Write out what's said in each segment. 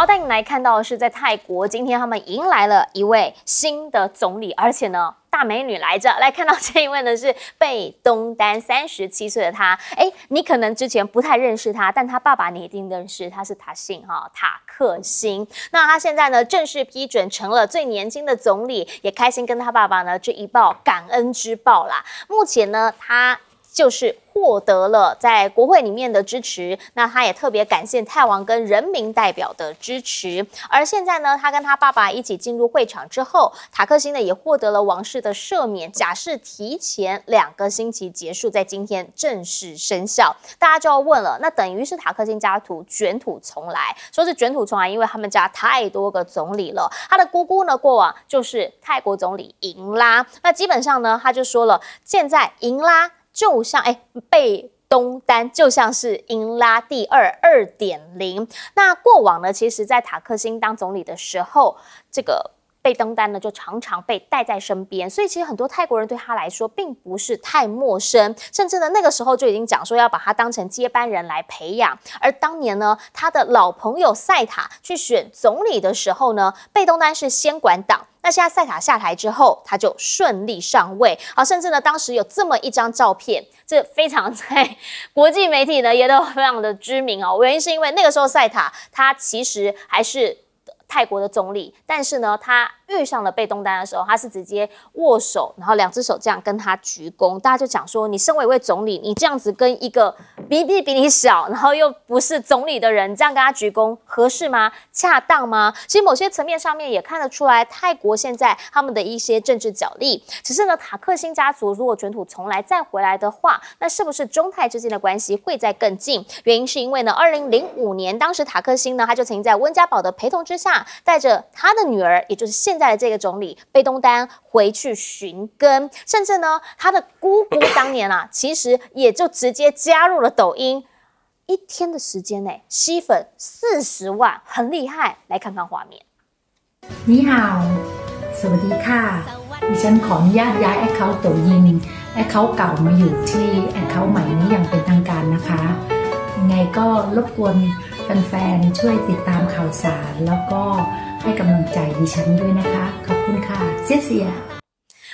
好，带你来看到的是，在泰国今天他们迎来了一位新的总理，而且呢，大美女来着。来看到这一位呢是贝东丹，37岁的她。哎，你可能之前不太认识她，但她爸爸你一定认识，他是塔信哈塔克辛。那她现在呢正式批准成了最年轻的总理，也开心跟她爸爸呢这一报感恩之报啦。目前呢，她就是获得了在国会里面的支持，那他也特别感谢泰王跟人民代表的支持。而现在呢，他跟他爸爸一起进入会场之后，塔克辛呢也获得了王室的赦免，假释提前2个星期结束，在今天正式生效。大家就要问了，那等于是塔克辛家族卷土重来，说是卷土重来，因为他们家太多个总理了。他的姑姑呢，过往就是泰国总理盈拉，那基本上呢，他就说了，现在盈拉就像贝东丹就像是盈拉第2.0。那过往呢，其实在塔克辛当总理的时候，这个贝东丹呢就常常被带在身边，所以其实很多泰国人对他来说并不是太陌生，甚至呢那个时候就已经讲说要把他当成接班人来培养。而当年呢，他的老朋友赛塔去选总理的时候呢，贝东丹是先管党。那现在赛塔下台之后，他就顺利上位。好，甚至呢，当时有这么一张照片，这非常在国际媒体呢也都非常的知名哦。原因是因为那个时候赛塔他其实还是泰国的总理，但是呢，他遇上了贝东丹的时候，他是直接握手，然后2只手这样跟他鞠躬。大家就讲说，你身为一位总理，你这样子跟一个比你小，然后又不是总理的人，这样跟他鞠躬合适吗？恰当吗？其实某些层面上面也看得出来，泰国现在他们的一些政治角力。只是呢，塔克辛家族如果卷土重来再回来的话，那是不是中泰之间的关系会再更近？原因是因为呢，2005年当时塔克辛呢，他就曾经在温家宝的陪同之下，带着他的女儿，也就是现在的这个总理贝东丹回去寻根，甚至呢，他的姑姑当年啊，其实也就直接加入了抖音，1天的时间内吸粉40万，很厉害。来看看画面。你好，สวัสดีค่ะดิฉันขออนุญาตย้ายแอคเคาท์抖音แอคเคาท์เก่ามาอยู่ที่แอคเคาท์ใหม่นี้อย่างเป็นทางการนะคะยังไงก็รบกวนแฟนๆช่วยติดตามข่าวสารแล้วก็ให้กำลังใจดิฉันด้วยนะคะขอบคุณค่ะเสีย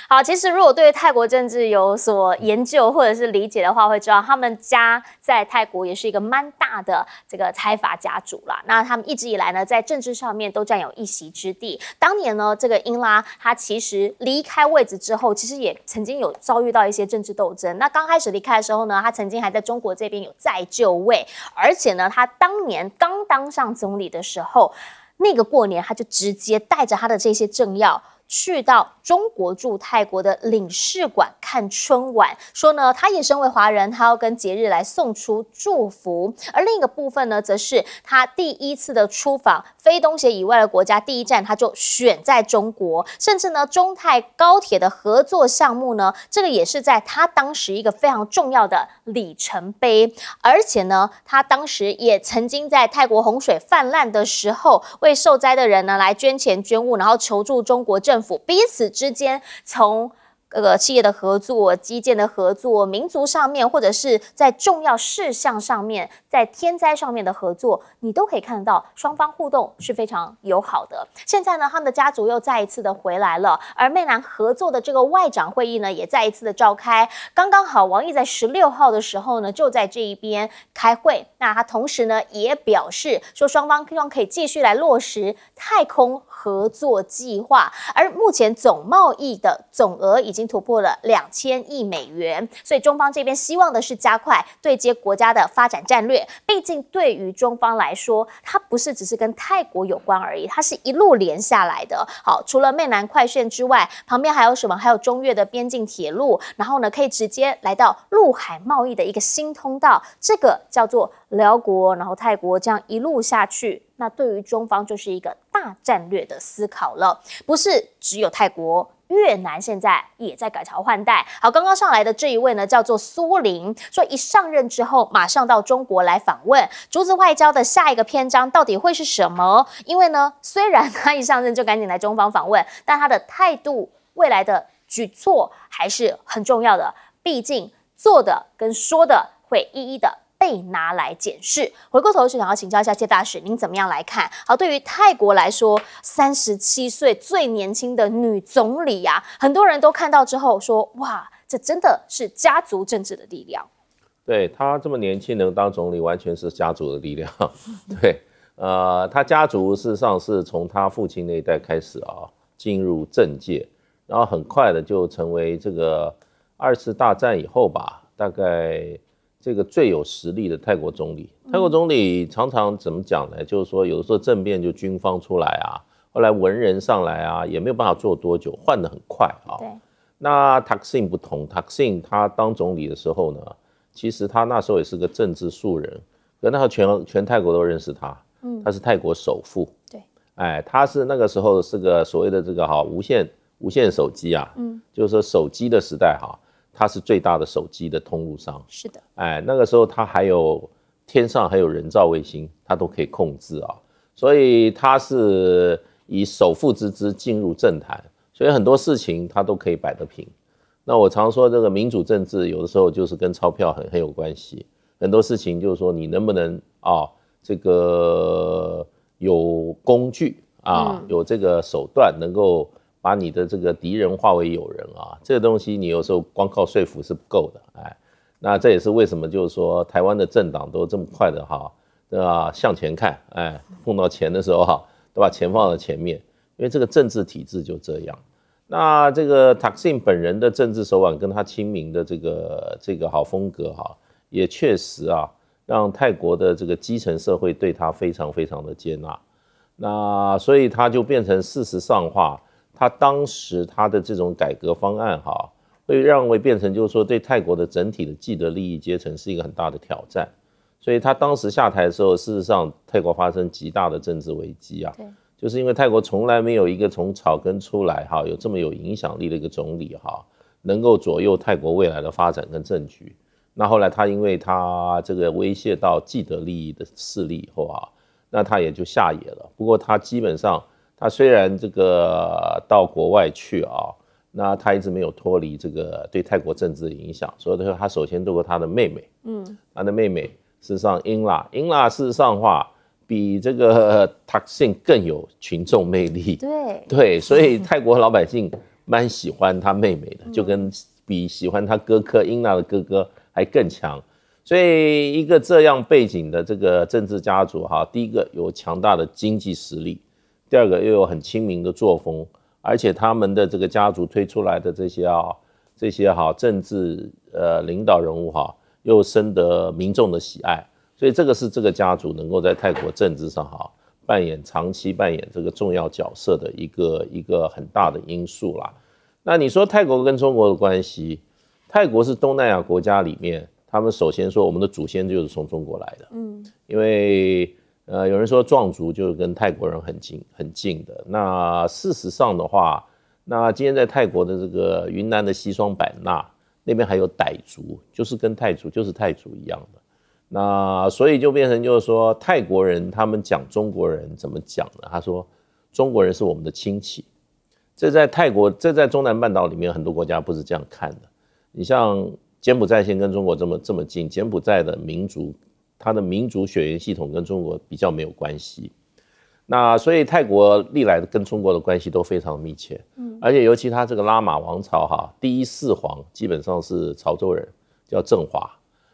好，其实如果对泰国政治有所研究或者是理解的话，会知道他们家在泰国也是一个蛮大的这个财阀家族啦。那他们一直以来呢，在政治上面都占有一席之地。当年呢，这个英拉他其实离开位置之后，其实也曾经有遭遇到一些政治斗争。那刚开始离开的时候呢，他曾经还在中国这边有再就位，而且呢，他当年刚当上总理的时候，那个过年他就直接带着他的这些政要，去到中国驻泰国的领事馆看春晚，说呢，他也身为华人，他要跟节日来送出祝福。而另一个部分呢，则是他第一次的出访非东协以外的国家，第一站他就选在中国，甚至呢，中泰高铁的合作项目呢，这个也是在他当时一个非常重要的里程碑。而且呢，他当时也曾经在泰国洪水泛滥的时候，为受灾的人呢来捐钱捐物，然后求助中国政府彼此之间，从企业的合作、基建的合作、民族上面，或者是在重要事项上面、在天灾上面的合作，你都可以看到双方互动是非常友好的。现在呢，他们的家族又再一次的回来了，而湄南合作的这个外长会议呢，也再一次的召开。刚刚好，王毅在16号的时候呢，就在这一边开会。那他同时呢，也表示说，双方希望可以继续来落实太空合作计划。而目前总贸易的总额已经突破了2000亿美元，所以中方这边希望的是加快对接国家的发展战略。毕竟对于中方来说，它不是只是跟泰国有关而已，它是一路连下来的。好，除了湄南快线之外，旁边还有什么？还有中越的边境铁路，然后呢，可以直接来到陆海贸易的一个新通道，这个叫做辽国，然后泰国这样一路下去，那对于中方就是一个大战略的思考了，不是只有泰国。越南现在也在改朝换代。好，刚刚上来的这一位呢，叫做苏林，说一上任之后马上到中国来访问。竹子外交的下一个篇章到底会是什么？因为呢，虽然他一上任就赶紧来中方访问，但他的态度、未来的举措还是很重要的。毕竟做的跟说的会一一的被拿来检视。回过头去想要请教一下谢大使，您怎么样来看？好，对于泰国来说，37岁最年轻的女总理啊，很多人都看到之后说，哇，这真的是家族政治的力量。对，她这么年轻能当总理，完全是家族的力量。对，她家族事实上是从她父亲那一代开始啊，进入政界，然后很快的就成为这个20大战以后吧，大概这个最有实力的泰国总理。泰国总理常常怎么讲呢？就是说有的时候政变就军方出来啊，后来文人上来啊，也没有办法做多久，换得很快啊。对。那塔克辛不同，塔克辛他当总理的时候呢，其实他那时候也是个政治素人，可那时候全泰国都认识他，他是泰国首富。对。哎，他是那个时候是个所谓的这个无线手机啊，就是说手机的时代哈。他是最大的手机的通路商，是的，哎，那个时候他还有天上还有人造卫星，他都可以控制啊，所以他是以首富之资进入政坛，所以很多事情他都可以摆得平。那我常说这个民主政治有的时候就是跟钞票很有关系，很多事情就是说你能不能啊这个有工具啊有这个手段能够。把你的这个敌人化为友人啊，这个东西你有时候光靠说服是不够的，哎，那这也是为什么就是说台湾的政党都这么快的哈，对吧？向前看，哎，碰到钱的时候哈，都把钱放到前面，因为这个政治体制就这样。那这个塔克辛本人的政治手腕跟他亲民的这个好风格哈，也确实啊，让泰国的这个基层社会对他非常非常的接纳，那所以他就变成事实上话。他当时他的这种改革方案哈，会让会变成就是说对泰国的整体的既得利益阶层是一个很大的挑战，所以他当时下台的时候，事实上泰国发生极大的政治危机啊，就是因为泰国从来没有一个从草根出来哈，有这么有影响力的一个总理哈，能够左右泰国未来的发展跟政局。那后来他因为他这个威胁到既得利益的势力以后啊，那他也就下野了。不过他基本上。他虽然这个到国外去啊，那他一直没有脱离这个对泰国政治的影响，所以他首先透过他的妹妹，他的妹妹事实上英拉事实上话比这个塔克辛更有群众魅力，对，所以泰国老百姓蛮喜欢他妹妹的，就跟比喜欢他哥哥英拉的哥哥还更强。所以一个这样背景的这个政治家族哈，第一个有强大的经济实力。第二个又有很亲民的作风，而且他们的这个家族推出来的这些政治领导人物哈，又深得民众的喜爱，所以这个是这个家族能够在泰国政治上哈长期扮演这个重要角色的一个很大的因素啦。那你说泰国跟中国的关系，泰国是东南亚国家里面，他们首先说我们的祖先就是从中国来的，因为。有人说壮族就是跟泰国人很近的。那事实上的话，那今天在泰国的这个云南的西双版纳那边还有傣族，就是跟泰族一样的。那所以就变成就是说泰国人他们讲中国人怎么讲呢？他说中国人是我们的亲戚。这在中南半岛里面很多国家不是这样看的。你像柬埔寨先跟中国这么近，柬埔寨的民族。它的民族血缘系统跟中国比较没有关系，那所以泰国历来跟中国的关系都非常密切，而且尤其他这个拉玛王朝哈，第一世皇基本上是潮州人，叫振华，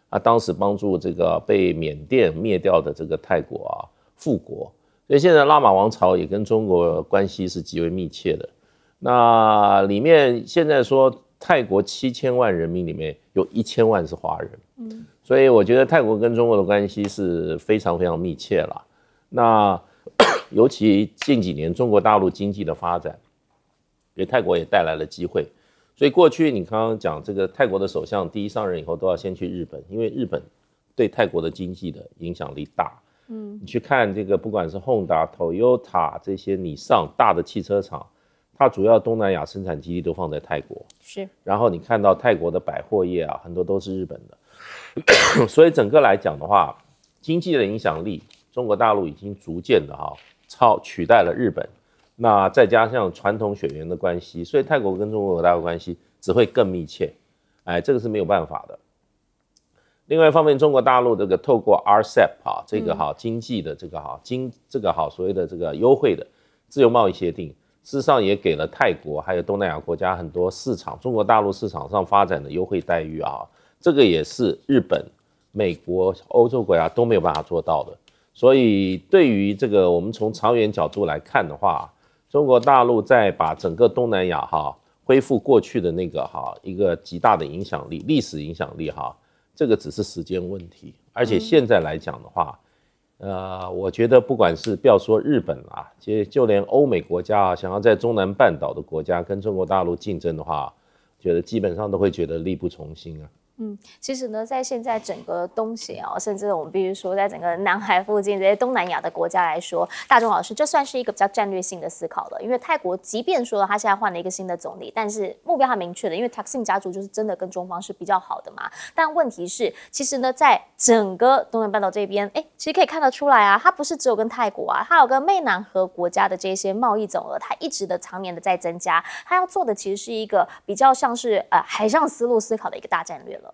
他当时帮助这个被缅甸灭掉的这个泰国啊复国，所以现在拉玛王朝也跟中国关系是极为密切的。那里面现在说泰国7000万人民里面有1000万是华人，所以我觉得泰国跟中国的关系是非常非常密切了。那尤其近几年中国大陆经济的发展，给泰国也带来了机会。所以过去你刚刚讲这个泰国的首相第一上任以后都要先去日本，因为日本对泰国的经济的影响力大。你去看这个不管是 Honda、Toyota 这些Nissan大的汽车厂，它主要东南亚生产基地都放在泰国。是。然后你看到泰国的百货业啊，很多都是日本的。所以整个来讲的话，经济的影响力，中国大陆已经逐渐的取代了日本。那再加上传统血缘的关系，所以泰国跟中国大陆关系只会更密切。哎，这个是没有办法的。另外一方面，中国大陆这个透过 RCEP 啊，这个哈经济的这个哈所谓的这个优惠的自由贸易协定，事实上也给了泰国还有东南亚国家很多市场，中国大陆市场上发展的优惠待遇啊，这个也是日本、美国、欧洲国家都没有办法做到的。所以对于这个我们从长远角度来看的话，中国大陆在把整个东南亚哈恢复过去的那个哈一个极大的影响力、历史影响力哈。 这个只是时间问题，而且现在来讲的话，我觉得不管是不要说日本啊，其实就连欧美国家啊，想要在中南半岛的国家跟中国大陆竞争的话，觉得基本上都会觉得力不从心啊。嗯，其实呢，在现在整个东协啊，甚至我们必须说，在整个南海附近这些东南亚的国家来说，大钟老师，这算是一个比较战略性的思考了。因为泰国即便说他现在换了一个新的总理，但是目标还明确的，因为 Thaksin 家族就是真的跟中方是比较好的嘛。但问题是，其实呢，在整个东南半岛这边，哎，其实可以看得出来啊，它不是只有跟泰国啊，它有跟湄南河国家的这些贸易总额，它一直的常年的在增加。它要做的其实是一个比较像是海上丝路思考的一个大战略了。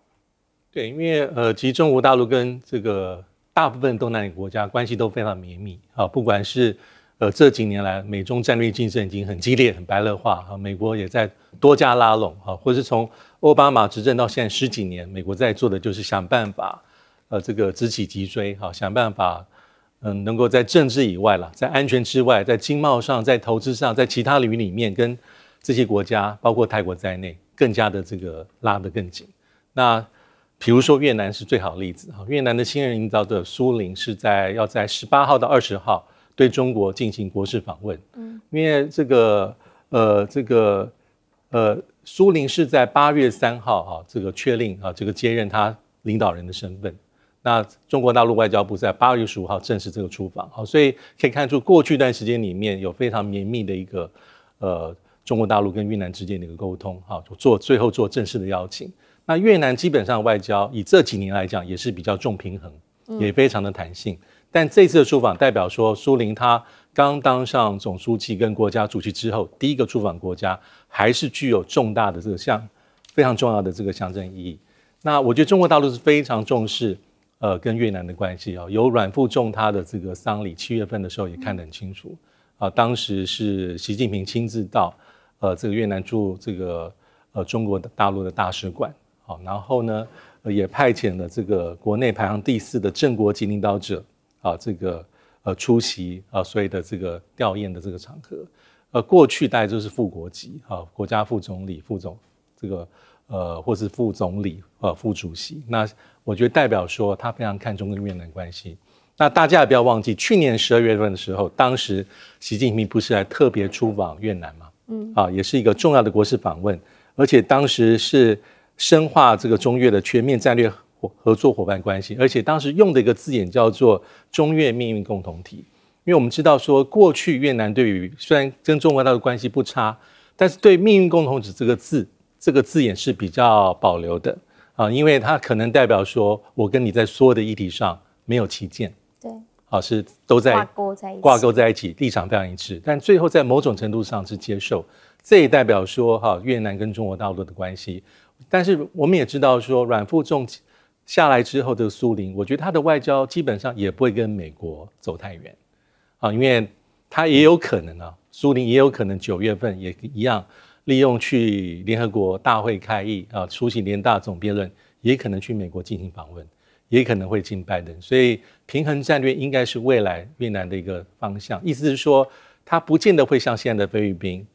对，因为其实中国大陆跟这个大部分东南亚国家关系都非常绵密啊，不管是这几年来美中战略竞争已经很激烈、很白热化啊，美国也在多加拉拢啊，或是从奥巴马执政到现在10几年，美国在做的就是想办法这个直起脊椎啊，想办法能够在政治以外啦，在安全之外，在经贸上、在投资上、在其他领域里面跟这些国家，包括泰国在内，更加的这个拉得更紧。那 比如说越南是最好的例子啊，越南的新任领导者苏林是要在18号到20号对中国进行国事访问，因为苏林是在8月3号啊，这个确定啊，这个接任他领导人的身份。那中国大陆外交部在8月15号正式这个出访啊，所以可以看出过去一段时间里面有非常绵密的一个中国大陆跟越南之间的一个沟通啊，最后做正式的邀请。 那越南基本上外交以这几年来讲也是比较重平衡，也非常的弹性。但这次的出访代表说，苏林他刚当上总书记跟国家主席之后，第一个出访国家还是具有重大的这个非常重要的这个象征意义。那我觉得中国大陆是非常重视跟越南的关系啊、哦。由阮富仲他的这个丧礼，7月份的时候也看得很清楚啊、当时是习近平亲自到这个越南驻这个中国大陆的大使馆。 好，然后呢，也派遣了这个国内排行第4的正国级领导者啊，这个出席啊，所谓的这个吊唁的这个场合，过去大概就是副国级啊，国家副总理、或是副总理副主席。那我觉得代表说他非常看重跟越南关系。那大家也不要忘记，去年12月份的时候，当时习近平不是还特别出访越南嘛，啊，也是一个重要的国事访问，而且当时是 深化这个中越的全面战略合作伙伴关系，而且当时用的一个字眼叫做“中越命运共同体”。因为我们知道说，过去越南对于虽然跟中国大陆关系不差，但是对“命运共同体”这个字眼是比较保留的啊，因为它可能代表说我跟你在所有的议题上没有歧见，对，啊是都在挂钩在一起，立场非常一致，但最后在某种程度上是接受，这也代表说哈、啊、越南跟中国大陆的关系。 但是我们也知道说，阮富仲下来之后的苏林，我觉得他的外交基本上也不会跟美国走太远啊，因为他也有可能啊，苏林也有可能9月份也一样利用去联合国大会开议啊，出席联大总辩论，也可能去美国进行访问，也可能会进拜登，所以平衡战略应该是未来越南的一个方向。意思是说，他不见得会像现在的菲律宾，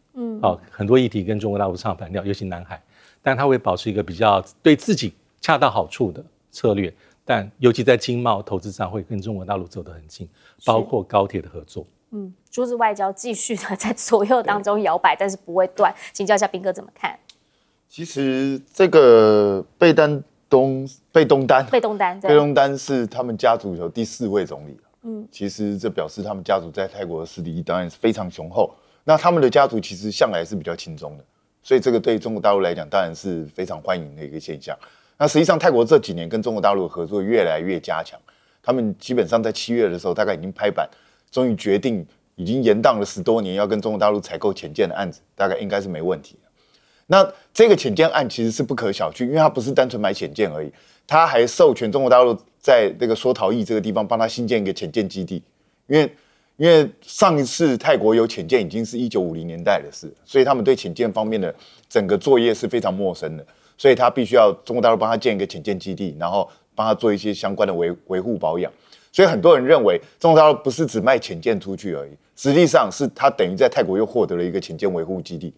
啊，很多议题跟中国大陆唱反调，尤其南海。 但他会保持一个比较对自己恰到好处的策略，但尤其在经贸投资上会跟中国大陆走得很近，包括高铁的合作。嗯，竹子外交继续的在左右当中摇摆，但是不会断。请教一下彬哥怎么看？其实这个贝东丹是他们家族有第4位总理。嗯，其实这表示他们家族在泰国的势力当然是非常雄厚。那他们的家族其实向来是比较轻松的。 所以这个对中国大陆来讲，当然是非常欢迎的一个现象。那实际上，泰国这几年跟中国大陆的合作越来越加强。他们基本上在7月的时候，大概已经拍板，终于决定已经延宕了10多年要跟中国大陆采购潜舰的案子，大概应该是没问题。那这个潜舰案其实是不可小觑，因为它不是单纯买潜舰而已，他还授权中国大陆在那个索讨义这个地方帮他新建一个潜舰基地，因为上一次泰国有潜舰已经是1950年代的事，所以他们对潜舰方面的整个作业是非常陌生的，所以他必须要中国大陆帮他建一个潜舰基地，然后帮他做一些相关的维护保养。所以很多人认为中国大陆不是只卖潜舰出去而已，实际上是他等于在泰国又获得了一个潜舰维护基地。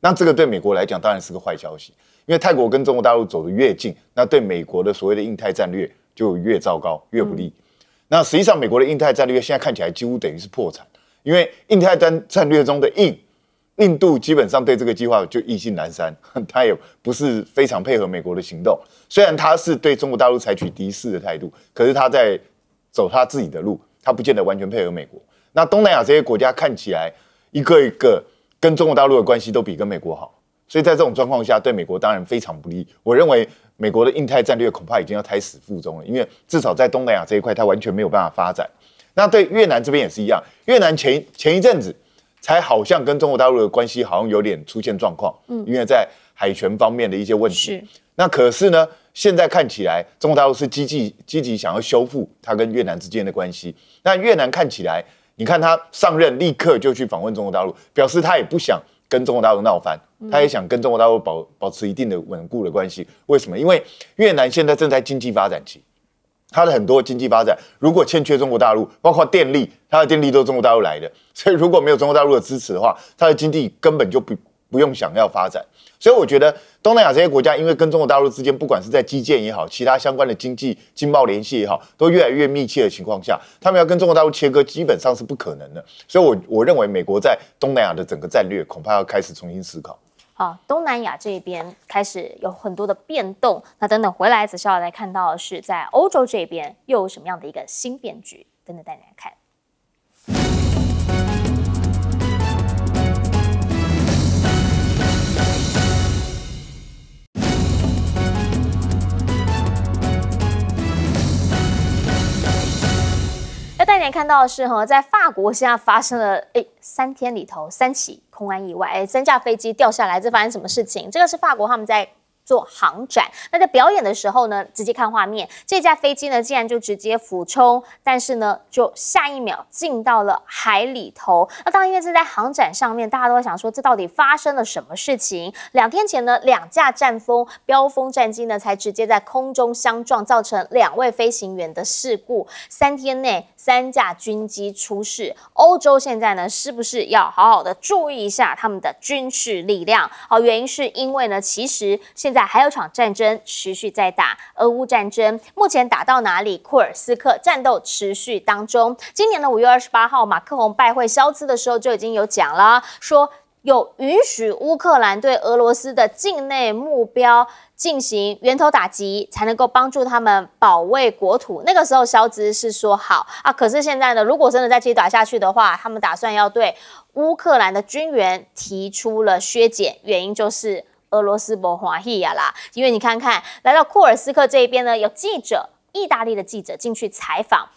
那这个对美国来讲当然是个坏消息，因为泰国跟中国大陆走得越近，那对美国的所谓的印太战略就越糟糕越不利。那实际上美国的印太战略现在看起来几乎等于是破产，因为印太战略中的印度基本上对这个计划就意兴阑珊，他也不是非常配合美国的行动。虽然他是对中国大陆采取敌视的态度，可是他在走他自己的路，他不见得完全配合美国。那东南亚这些国家看起来一个一个跟中国大陆的关系都比跟美国好，所以在这种状况下对美国当然非常不利。我认为美国的印太战略恐怕已经要胎死腹中了，因为至少在东南亚这一块它完全没有办法发展。那对越南这边也是一样，越南前一阵子才好像跟中国大陆的关系好像有点出现状况，因为在海权方面的一些问题。那可是呢，现在看起来中国大陆是积极想要修复它跟越南之间的关系。那越南看起来，你看他上任立刻就去访问中国大陆，表示他也不想跟中国大陆闹翻，他也想跟中国大陆保持一定的稳固的关系。为什么？因为越南现在正在经济发展期，它的很多经济发展如果欠缺中国大陆，包括电力，它的电力都是中国大陆来的，所以如果没有中国大陆的支持的话，它的经济根本就不用想要发展。所以我觉得东南亚这些国家因为跟中国大陆之间不管是在基建也好，其他相关的经贸联系也好，都越来越密切的情况下，他们要跟中国大陆切割基本上是不可能的。所以我认为美国在东南亚的整个战略恐怕要开始重新思考。好，东南亚这边开始有很多的变动，那等等回来子孝来看到的是在欧洲这边又有什么样的一个新变局，等等带大家看。带您看到的是，在法国现在发生了3天里头3起空难意外，3架飞机掉下来，这发生什么事情？这个是法国他们在做航展，那在表演的时候呢，直接看画面，这架飞机呢竟然就直接俯冲，但是呢就下一秒进到了海里头。那当然因为是在航展上面，大家都会想说这到底发生了什么事情？2天前呢，2架战风标风战机呢才直接在空中相撞，造成2位飞行员的事故。3天内3架军机出事，欧洲现在呢是不是要好好的注意一下他们的军事力量？好，原因是因为呢，其实现在还有场战争持续在打，俄乌战争目前打到哪里？库尔斯克战斗持续当中。今年的5月28号，马克宏拜会肖兹的时候就已经有讲了，说有允许乌克兰对俄罗斯的境内目标进行源头打击，才能够帮助他们保卫国土。那个时候肖兹是说好啊，可是现在呢，如果真的再继续打下去的话，他们打算要对乌克兰的军援提出了削减，原因就是俄罗斯不欢喜呀啦，因为你看看来到库尔斯克这一边呢，有记者，意大利的记者进去采访，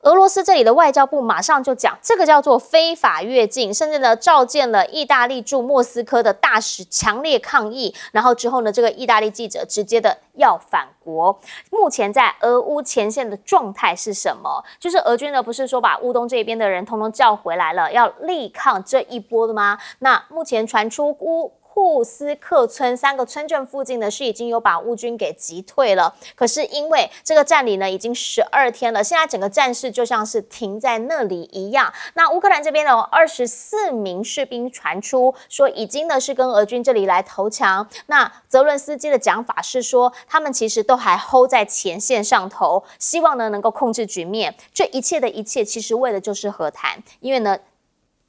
俄罗斯这里的外交部马上就讲，这个叫做非法越境，甚至呢召见了意大利驻莫斯科的大使强烈抗议，然后之后呢，这个意大利记者直接的要返国。目前在俄乌前线的状态是什么？就是俄军呢不是说把乌东这边的人统统叫回来了，要力抗这一波的吗？那目前传出库斯克村3个村镇附近呢是已经有把乌军给击退了，可是因为这个占领呢已经12天了，现在整个战事就像是停在那里一样。那乌克兰这边呢，24名士兵传出说已经呢是跟俄军这里来投降。那泽伦斯基的讲法是说，他们其实都还 hold 在前线上头，希望呢能够控制局面。这一切的一切，其实为的就是和谈，因为呢，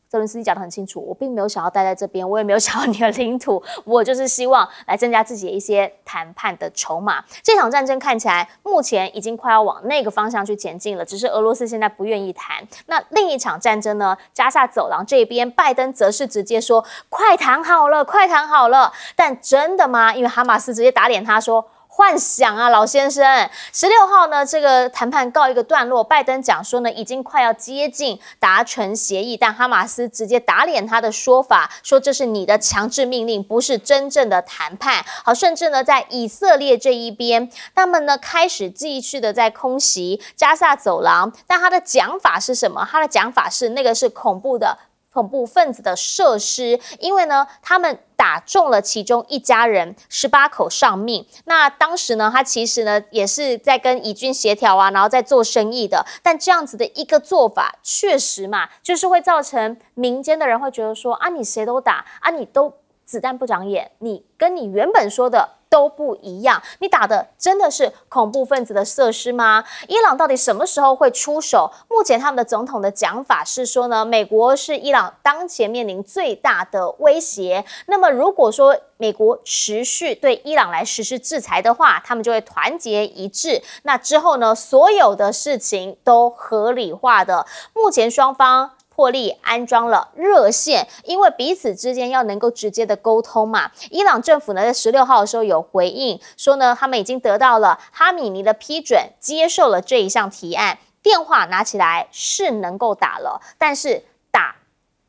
泽伦斯基讲得很清楚，我并没有想要待在这边，我也没有想要你的领土，我就是希望来增加自己的一些谈判的筹码。这场战争看起来目前已经快要往那个方向去前进了，只是俄罗斯现在不愿意谈。那另一场战争呢，加萨走廊这边，拜登则是直接说快谈好了，快谈好了。但真的吗？因为哈马斯直接打脸他说，幻想啊，老先生。16号呢，这个谈判告一个段落，拜登讲说呢，已经快要接近达成协议，但哈马斯直接打脸他的说法，说这是你的强制命令，不是真正的谈判。好，甚至呢，在以色列这一边，他们呢开始继续的在空袭加萨走廊，但他的讲法是什么？他的讲法是那个是恐怖分子的设施，因为呢，他们打中了其中一家人，18口丧命。那当时呢，他其实呢也是在跟以军协调啊，然后在做生意的。但这样子的一个做法，确实嘛，就是会造成民间的人会觉得说啊，你谁都打啊，你都子弹不长眼，你跟你原本说的都不一样，你打的真的是恐怖分子的设施吗？伊朗到底什么时候会出手？目前他们的总统的讲法是说呢，美国是伊朗当前面临最大的威胁。那么如果说美国持续对伊朗来实施制裁的话，他们就会团结一致。那之后呢，所有的事情都合理化的。目前双方破例安装了热线，因为彼此之间要能够直接的沟通嘛。伊朗政府呢，在16号的时候有回应说呢，他们已经得到了哈米尼的批准，接受了这一项提案。电话拿起来是能够打了，但是打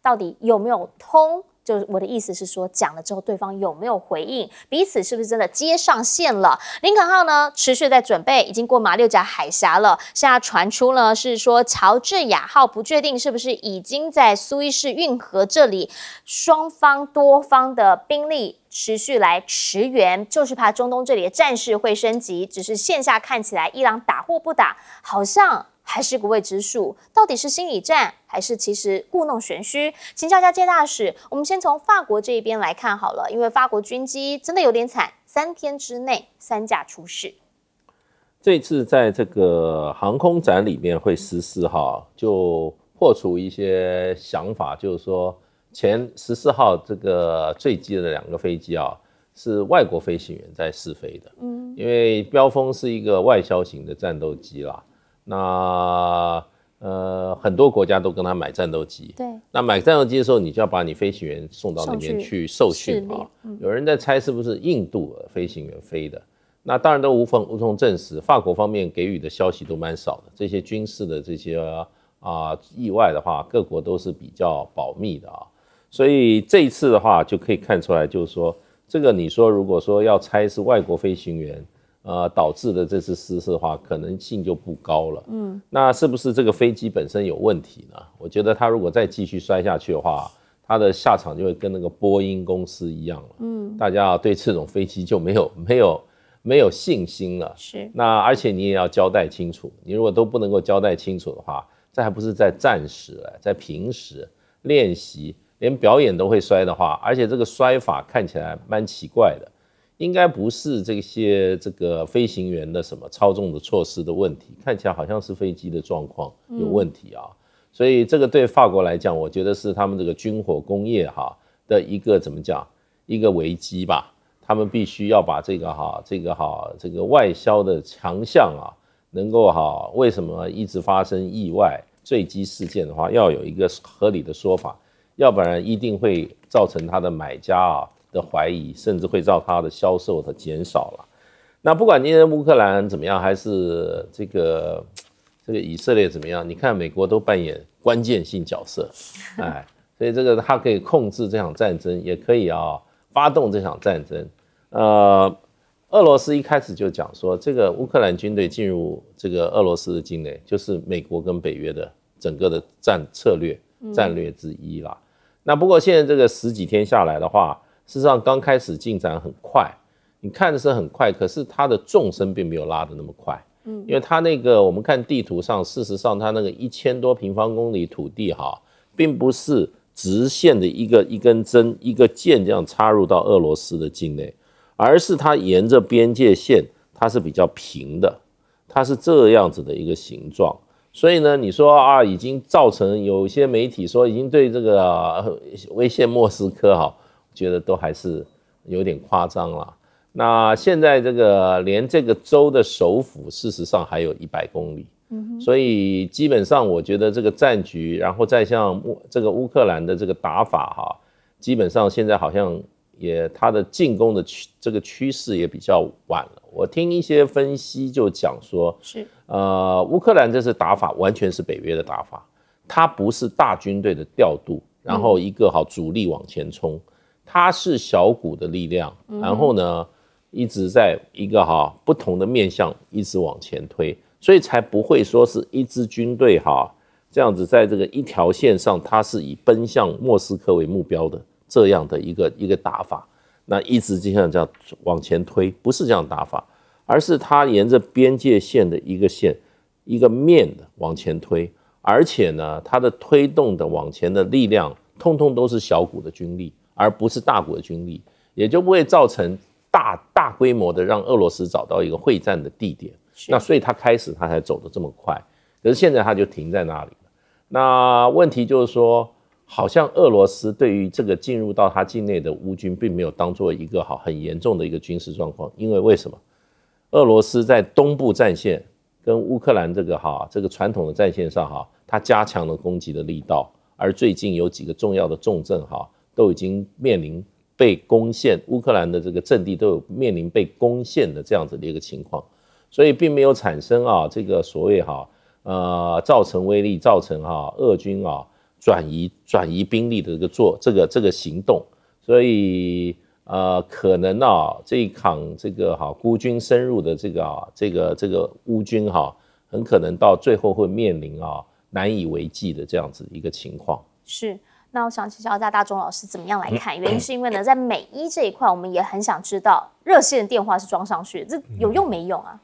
到底有没有通？就是我的意思是说，讲了之后对方有没有回应，彼此是不是真的接上线了？林肯号呢，持续在准备，已经过马六甲海峡了。现在传出呢是说，乔治亚号不确定是不是已经在苏伊士运河这里，双方多方的兵力持续来驰援，就是怕中东这里的战事会升级。只是线下看起来，伊朗打或不打，好像还是个未知数，到底是心理战还是其实故弄玄虚？请教一下介大使，我们先从法国这一边来看好了，因为法国军机真的有点惨，3天之内3架出事。这次在这个航空展里面会14号就破除一些想法，就是说前14号这个坠机的2个飞机啊，是外国飞行员在试飞的，因为标风是一个外销型的战斗机啦。那很多国家都跟他买战斗机，对。那买战斗机的时候，你就要把你飞行员送到那边去受训啊。有人在猜是不是印度飞行员飞的，那当然都无从证实。法国方面给予的消息都蛮少的，这些军事的这些意外的话，各国都是比较保密的啊。所以这一次的话，就可以看出来，就是说这个你说如果说要猜是外国飞行员导致的这次失事的话，可能性就不高了。那是不是这个飞机本身有问题呢？我觉得它如果再继续摔下去的话，它的下场就会跟那个波音公司一样了。大家对这种飞机就没有信心了。是。那而且你也要交代清楚，你如果都不能够交代清楚的话，这还不是在战时，在平时练习，连表演都会摔的话，而且这个摔法看起来蛮奇怪的。应该不是这些飞行员的什么操纵的措施的问题，看起来好像是飞机的状况有问题啊。所以这个对法国来讲，我觉得是他们这个军火工业的一个怎么讲，一个危机吧。他们必须要把这个外销的强项啊，能够为什么一直发生意外坠机事件的话，要有一个合理的说法，要不然一定会造成他的买家的怀疑，甚至会造它的销售的减少了。那不管今天乌克兰怎么样，还是这个以色列怎么样，你看美国都扮演关键性角色，所以这个它可以控制这场战争，也可以发动这场战争。俄罗斯一开始就讲说，这个乌克兰军队进入这个俄罗斯的境内，就是美国跟北约的整个的战略之一啦。那不过现在这个10几天下来的话，事实上刚开始进展很快，你看的是很快，可是它的纵深并没有拉得那么快。因为它那个我们看地图上，事实上它那个1000多平方公里土地并不是直线的一根箭这样插入到俄罗斯的境内，而是它沿着边界线，它是比较平的，它是这样子的一个形状。所以呢，你说已经造成有些媒体说已经对这个威胁莫斯科觉得都还是有点夸张了。那现在这个连这个州的首府事实上还有100公里，所以基本上我觉得这个战局，然后再像这个乌克兰的这个打法基本上现在好像也它的进攻的这个趋势也比较晚了，我听一些分析就讲说，是乌克兰这次打法完全是北约的打法，它不是大军队的调度，然后一个好主力往前冲，它是小股的力量，然后呢一直在一个哈不同的面向一直往前推，所以才不会说是一支军队哈这样子在这个一条线上，它是以奔向莫斯科为目标的这样的一个打法。那一直就像这样往前推，不是这样打法，而是它沿着边界线的一个面的往前推，而且呢，它的推动的往前的力量，通通都是小股的军力，而不是大股的军力，也就不会造成大规模的让俄罗斯找到一个会战的地点。那所以它开始它才走得这么快，可是现在它就停在那里了。那问题就是说，好像俄罗斯对于这个进入到他境内的乌军，并没有当做一个很严重的一个军事状况，因为为什么？俄罗斯在东部战线跟乌克兰这个传统的战线上它加强了攻击的力道，而最近有几个重要的重镇都已经面临被攻陷，乌克兰的这个阵地都有面临被攻陷的这样子的一个情况，所以并没有产生这个所谓造成威力，造成俄军转移兵力的这个行动，所以可能这一场孤军深入的这个乌军很可能到最后会面临难以为继的这样子一个情况。是，那我想请教一下大钟老师怎么样来看？原因是因为呢，在美伊这一块，我们也很想知道热线电话是装上去，这有用没用啊？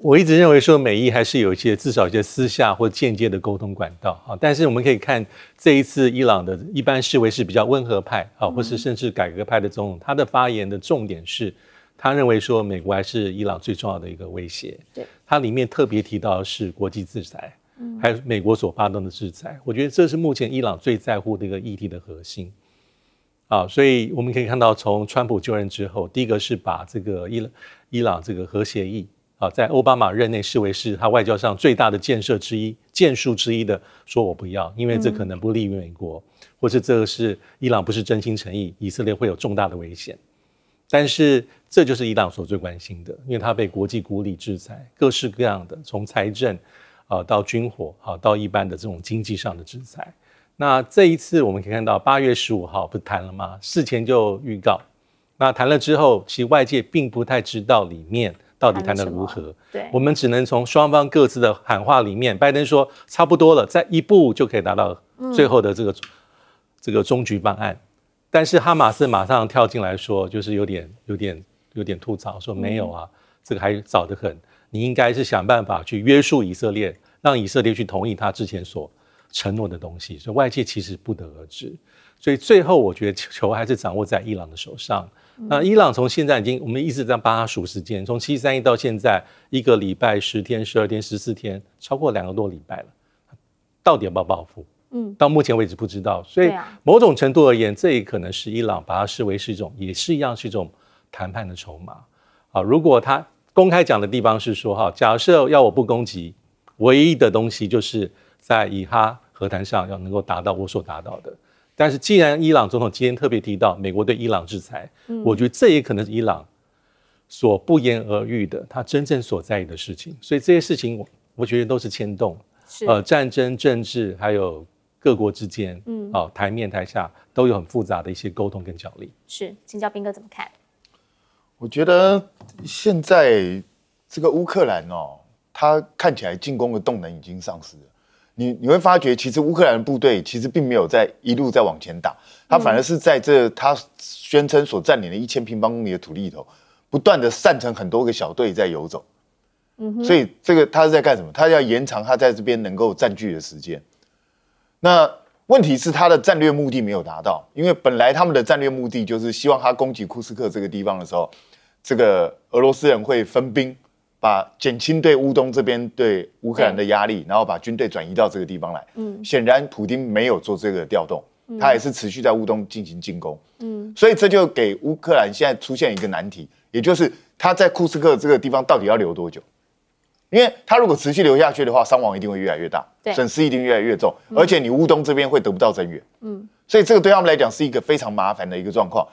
我一直认为说美伊还是有一些至少一些私下或间接的沟通管道啊，但是我们可以看这一次伊朗的一般视为是比较温和派啊，或是甚至改革派的总统，他的发言的重点是，他认为说美国还是伊朗最重要的一个威胁。对，他里面特别提到的是国际制裁，还有美国所发动的制裁，我觉得这是目前伊朗最在乎的一个议题的核心。啊，所以我们可以看到，从川普就任之后，第一个是把这个伊朗这个核协议啊，在奥巴马任内视为是他外交上最大的建树之一的，说我不要，因为这可能不利于美国，或是这个是伊朗不是真心诚意，以色列会有重大的危险。但是这就是伊朗所最关心的，因为他被国际孤立制裁，各式各样的，从财政到军火到一般的这种经济上的制裁。那这一次我们可以看到8月15号不是谈了吗？事前就预告，那谈了之后其实外界并不太知道里面到底谈得如何。对，我们只能从双方各自的喊话里面，拜登说差不多了，再一步就可以达到最后的这个终局方案。但是哈马斯马上跳进来说，就是有点吐槽说没有啊，这个还早得很，你应该是想办法去约束以色列，让以色列去同意他之前所承诺的东西，所以外界其实不得而知。所以最后我觉得球还是掌握在伊朗的手上。那伊朗从现在已经，我们一直在帮他数时间，从731到现在一个礼拜、10天、12天、14天，超过2个多礼拜了，到底要不要报复？到目前为止不知道。所以某种程度而言，这也可能是伊朗把它视为是一种，也是一样是一种谈判的筹码。啊，如果他公开讲的地方是说，假设要我不攻击，唯一的东西就是在以哈和谈上要能够达到我所达到的，但是既然伊朗总统今天特别提到美国对伊朗制裁，我觉得这也可能是伊朗所不言而喻的，他真正所在意的事情。所以这些事情我觉得都是牵动，战争、政治还有各国之间，台面台下都有很复杂的一些沟通跟角力。是，请教彬哥怎么看？我觉得现在这个乌克兰他看起来进攻的动能已经丧失了。你会发觉，其实乌克兰部队其实并没有在一路在往前打，他反而是在他宣称所占领的1000平方公里的土地里头，不断的散成很多个小队在游走。所以这个他是在干什么？他要延长他在这边能够占据的时间。那问题是他的战略目的没有达到，因为本来他们的战略目的就是希望他攻击库斯克这个地方的时候，这个俄罗斯人会分兵，把减轻对乌东这边对乌克兰的压力，然后把军队转移到这个地方来。显然普丁没有做这个调动，他还是持续在乌东进行进攻。所以这就给乌克兰现在出现一个难题，也就是他在库斯克这个地方到底要留多久？因为他如果持续留下去的话，伤亡一定会越来越大，损失一定越来越重，而且你乌东这边会得不到增援。所以这个对他们来讲是一个非常麻烦的一个状况。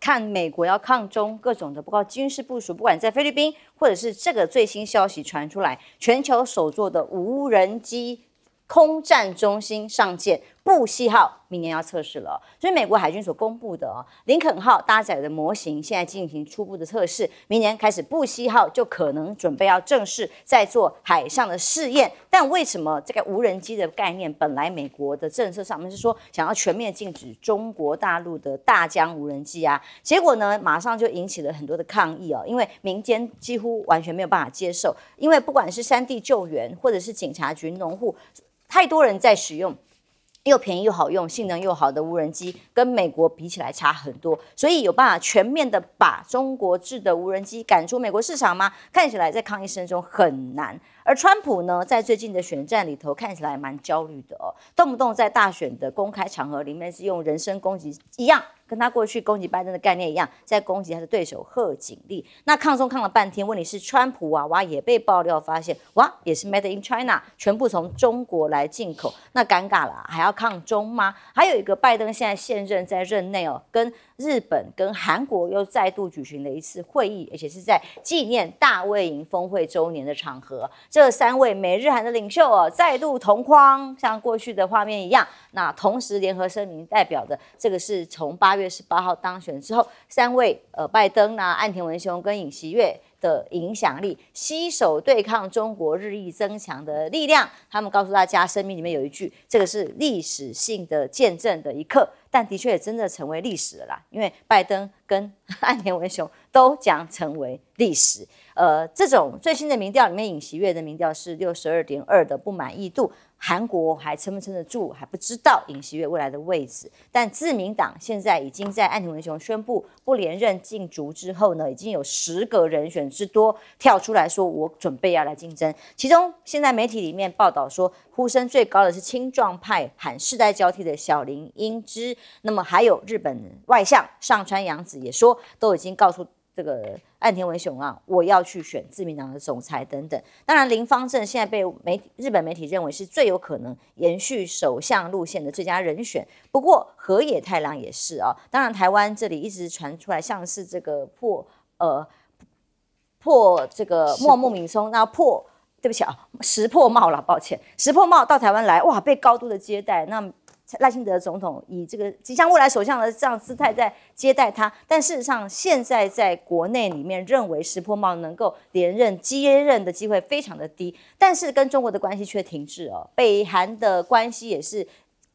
看美国要抗中各种的，包括军事部署，不管在菲律宾或者是这个最新消息传出来，全球首座的无人机空战中心上舰布希号明年要测试了，所以美国海军所公布的林肯号搭载的模型现在进行初步的测试，明年开始布希号就可能准备要正式在做海上的试验。但为什么这个无人机的概念，本来美国的政策上面是说想要全面禁止中国大陆的大疆无人机啊，结果呢马上就引起了很多的抗议因为民间几乎完全没有办法接受，因为不管是山地救援或者是警察局、农户，太多人在使用。又便宜又好用、性能又好的无人机，跟美国比起来差很多，所以有办法全面的把中国制的无人机赶出美国市场吗？看起来在抗议声中很难。而川普呢，在最近的选战里头，看起来蛮焦虑的动不动在大选的公开场合里面是用人身攻击一样。跟他过去攻击拜登的概念一样，在攻击他的对手贺锦丽。那抗中抗了半天，问题是川普娃娃也被爆料发现，哇，也是 Made in China， 全部从中国来进口，那尴尬了，还要抗中吗？还有一个拜登现在现任在任内跟日本跟韩国又再度举行了一次会议，而且是在纪念大卫营峰会周年的场合，这三位美日韩的领袖再度同框，像过去的画面一样。那同时联合声明代表的这个是从8月18号当选之后，三位拜登啊、岸田文雄跟尹锡悦的影响力，携手对抗中国日益增强的力量。他们告诉大家，声明里面有一句，这个是历史性的见证的一刻，但的确也真的成为历史了啦，因为拜登跟岸田文雄都将成为历史。这种最新的民调里面，尹锡悦的民调是62.2%的不满意度。韩国还撑不撑得住还不知道尹锡悦未来的位置，但自民党现在已经在岸田文雄宣布不连任竞逐之后呢，已经有10个人选之多跳出来说我准备要来竞争。其中现在媒体里面报道说，呼声最高的是青壮派喊世代交替的小林英之，那么还有日本外相上川洋子也说，都已经告诉这个岸田文雄啊，我要去选自民党的总裁等等。当然，林芳正现在被日本媒体认为是最有可能延续首相路线的最佳人选。不过，河野太郎也是当然，台湾这里一直传出来像是这个破这个木敏充，那破。对不起石破茂了，抱歉，石破茂到台湾来，哇，被高度的接待。那赖清德总统以这个即将未来首相的这样姿态在接待他，但事实上现在在国内里面认为石破茂能够连任接任的机会非常的低，但是跟中国的关系却停滞北韩的关系也是。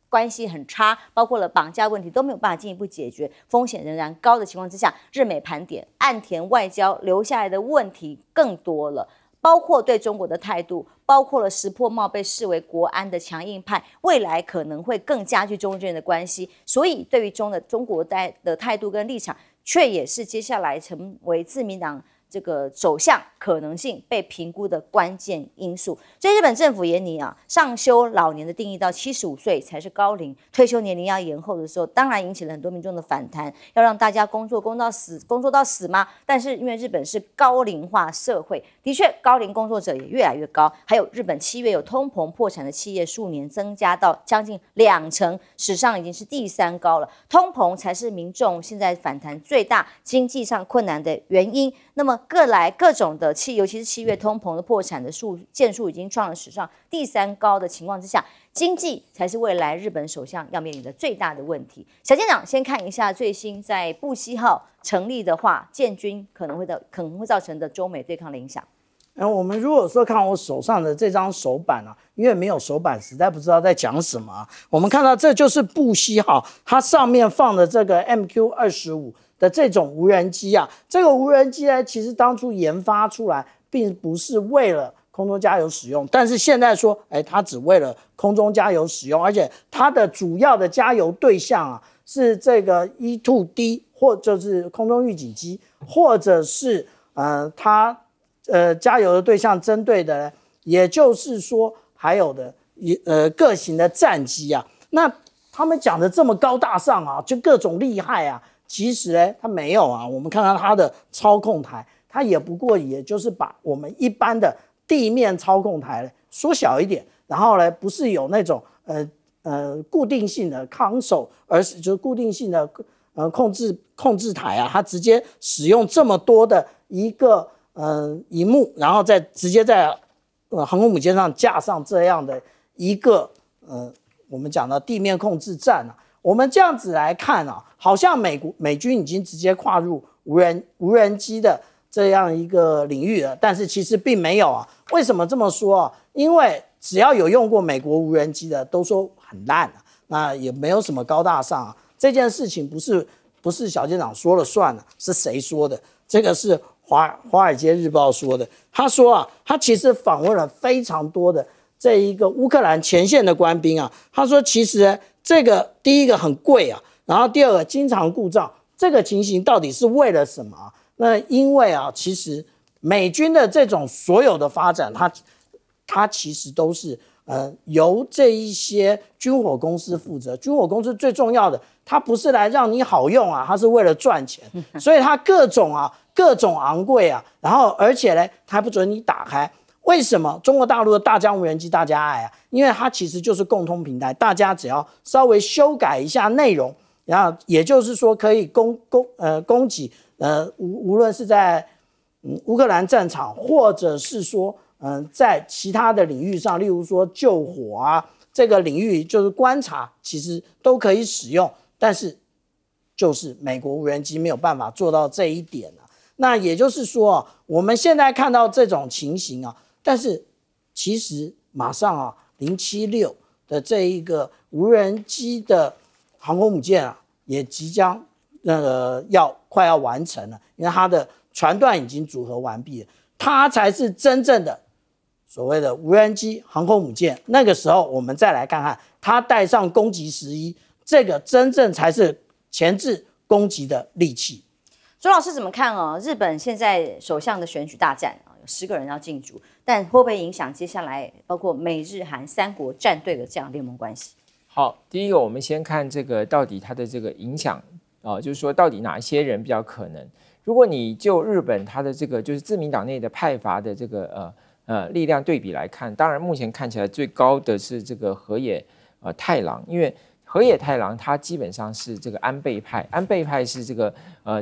关系很差，包括了绑架问题都没有办法进一步解决，风险仍然高的情况之下，日美盘点，岸田外交留下来的问题更多了，包括对中国的态度，包括了石破茂被视为国安的强硬派，未来可能会更加剧中日之间的关系，所以对于中国的态度跟立场，却也是接下来成为自民党这个走向可能性被评估的关键因素。所以日本政府也拟上修老年的定义到75岁才是高龄，退休年龄要延后的时候，当然引起了很多民众的反弹，要让大家工作到死吗？但是因为日本是高龄化社会，的确高龄工作者也越来越高，还有日本7月有通膨破产的企业数年增加到将近2%，史上已经是第3高了。通膨才是民众现在反弹最大、经济上困难的原因。那么各种的尤其是7月通膨的破产的件数已经创了史上第3高的情况之下，经济才是未来日本首相要面临的最大的问题。小舰长先看一下最新在布希号成立的话，建军可能会造成的中美对抗的影响。我们如果说看我手上的这张手板啊，因为没有手板实在不知道在讲什么我们看到这就是布希号，它上面放的这个 MQ-25的这种无人机啊，这个无人机呢，其实当初研发出来并不是为了空中加油使用，但是现在说，它只为了空中加油使用，而且它的主要的加油对象啊，是这个 E-2D 或就是空中预警机，或者是它加油的对象针对的呢，也就是说还有的各型的战机啊。那他们讲的这么高大上啊，就各种厉害啊。其实它没有啊，我们看看它的操控台，它也不过也就是把我们一般的地面操控台呢缩小一点，然后呢不是有那种固定性的 console， 而是就是固定性的控制台啊，它直接使用这么多的一个萤幕，然后再直接在航空母舰上架上这样的一个我们讲的地面控制站啊。我们这样子来看啊，好像美军已经直接跨入无人机的这样一个领域了，但是其实并没有啊。为什么这么说啊？因为只要有用过美国无人机的，都说很烂啊，那也没有什么高大上啊。这件事情不是小舰长说了算了，是谁说的？这个是华尔街日报说的。他说啊，他其实访问了非常多的这一个乌克兰前线的官兵啊。他说，其实这个第一个很贵啊，然后第二个经常故障，这个情形到底是为了什么啊？那因为啊，其实美军的这种所有的发展，它其实都是由这一些军火公司负责。军火公司最重要的，它不是来让你好用啊，它是为了赚钱，所以它各种昂贵啊，然后而且呢，它不准你打开。为什么中国大陆的大疆无人机大家爱啊？因为它其实就是共通平台，大家只要稍微修改一下内容，然后也就是说可以供给。无论是在乌克兰战场，或者是说在其他的领域上，例如说救火啊这个领域，就是观察，其实都可以使用。但是就是美国无人机没有办法做到这一点啊。那也就是说啊，我们现在看到这种情形啊，但是其实马上啊，076的这一个无人机的航空母舰啊，也即将快要完成了，因为它的船段已经组合完毕了，它才是真正的所谓的无人机航空母舰。那个时候我们再来看看它带上攻击11，这个真正才是前置攻击的利器。周老师怎么看哦？日本现在首相的选举大战啊，有10个人要竞逐，但会不会影响接下来包括美日韩3国战队的这样联盟关系？好，第一个我们先看这个到底它的这个影响。就是说到底哪些人比较可能？如果你就日本它的这个就是自民党内的派阀的这个力量对比来看，当然目前看起来最高的是这个河野太郎，因为河野太郎他基本上是这个安倍派，安倍派是这个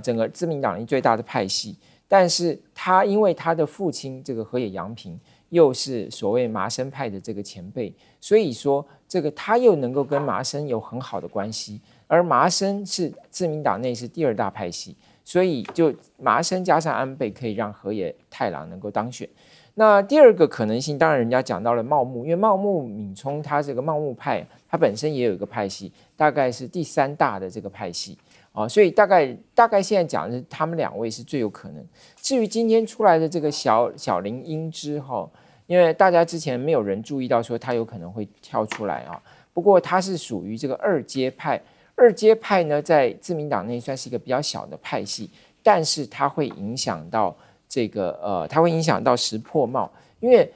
整个自民党内最大的派系，但是他因为他的父亲这个河野洋平又是所谓麻生派的这个前辈，所以说这个他又能够跟麻生有很好的关系。而麻生是自民党内是第2大派系，所以就麻生加上安倍可以让河野太郎能够当选。那第二个可能性，当然人家讲到了茂木，因为茂木敏充他这个茂木派，他本身也有一个派系，大概是第3大的这个派系啊，所以大概现在讲的是他们2位是最有可能。至于今天出来的这个小林英之哈，因为大家之前没有人注意到说他有可能会跳出来啊，不过他是属于这个2阶派。2阶派呢，在自民党内算是一个比较小的派系，但是它会影响到这个它会影响到石破茂，因为